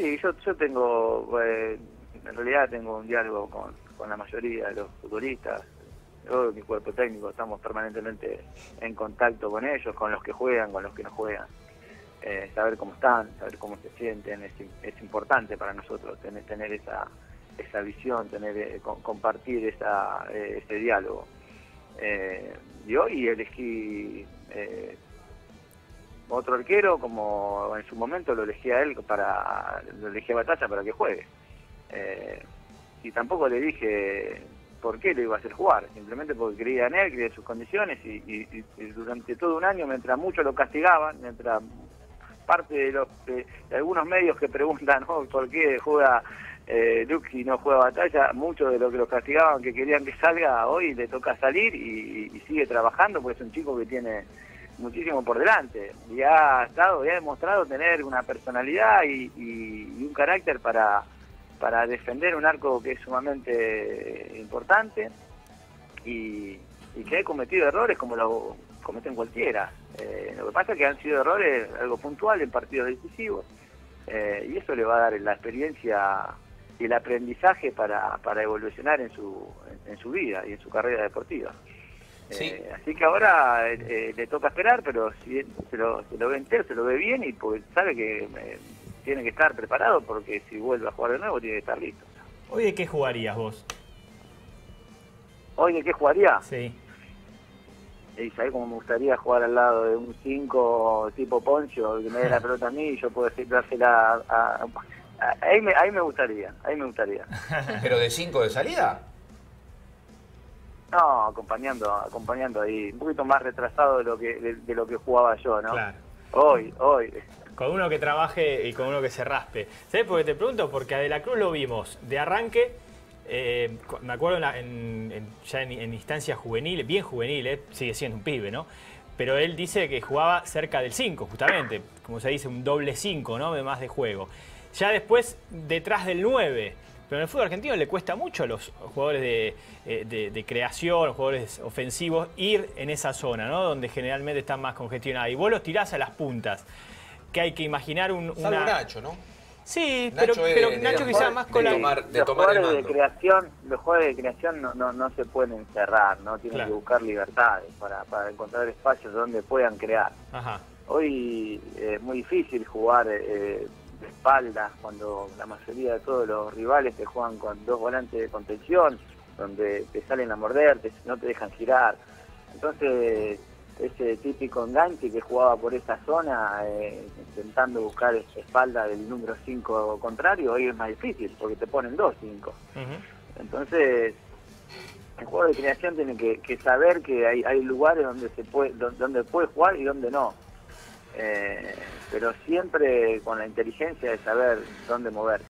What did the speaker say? Sí, yo tengo, en realidad tengo un diálogo con la mayoría de los futbolistas. Yo, mi cuerpo técnico, estamos permanentemente en contacto con ellos, con los que juegan, con los que no juegan. Saber cómo están, saber cómo se sienten, es importante para nosotros tener esa visión, compartir ese diálogo. Y hoy elegí otro arquero, como en su momento lo elegí a él, lo elegí a Batalla para que juegue. Y tampoco le dije por qué lo iba a hacer jugar, simplemente porque creía en él, creía en sus condiciones, y durante todo un año, mientras muchos lo castigaban, mientras parte de algunos medios que preguntan, ¿no?, por qué juega Luxi y no juega Batalla, muchos de los que los castigaban, que querían que salga, hoy le toca salir y sigue trabajando, porque es un chico que tiene muchísimo por delante y ha demostrado tener una personalidad y un carácter para defender un arco que es sumamente importante y que he cometido errores como lo cometen cualquiera. Lo que pasa es que han sido errores algo puntual en partidos decisivos, y eso le va a dar la experiencia y el aprendizaje para evolucionar en su vida y en su carrera deportiva. Sí. Así que ahora le toca esperar, pero si se lo ve entero, se lo ve bien, y pues sabe que tiene que estar preparado, porque si vuelve a jugar de nuevo tiene que estar listo. ¿Hoy de qué jugarías vos? ¿Hoy de qué jugaría? Sí. Y sabés cómo me gustaría jugar al lado de un 5 tipo Poncio, que me dé la pelota a mí y yo puedo dársela ahí me gustaría. ¿Pero de 5 de salida? No, acompañando ahí, un poquito más retrasado de lo que jugaba yo, ¿no? Claro. Hoy. Con uno que trabaje y con uno que se raspe. ¿Sabés por qué te pregunto? Porque a De la Cruz lo vimos de arranque. Me acuerdo ya en instancias juveniles, bien juveniles, sigue siendo un pibe, ¿no? Pero él dice que jugaba cerca del 5, justamente, como se dice, un doble 5, ¿no?, de más de juego. Ya después, detrás del 9. Pero en el fútbol argentino le cuesta mucho a los jugadores de creación, los jugadores ofensivos, ir en esa zona, ¿no?, donde generalmente están más congestionados. Y vos los tirás a las puntas, que hay que imaginar Salvo Nacho, ¿no? Sí, pero Nacho quizás más con los jugadores de creación no se pueden encerrar, ¿no? Tienen que buscar libertades para encontrar espacios donde puedan crear. Ajá. Hoy es muy difícil jugar de espaldas, cuando la mayoría de todos los rivales te juegan con dos volantes de contención, donde te salen a morder, no te dejan girar. Entonces, ese típico enganche que jugaba por esa zona, intentando buscar espalda del número 5 contrario, hoy es más difícil porque te ponen 2-5. Uh-huh. Entonces, el juego de creación tiene que saber que hay lugares donde puede jugar y donde no. Pero siempre con la inteligencia de saber dónde moverse.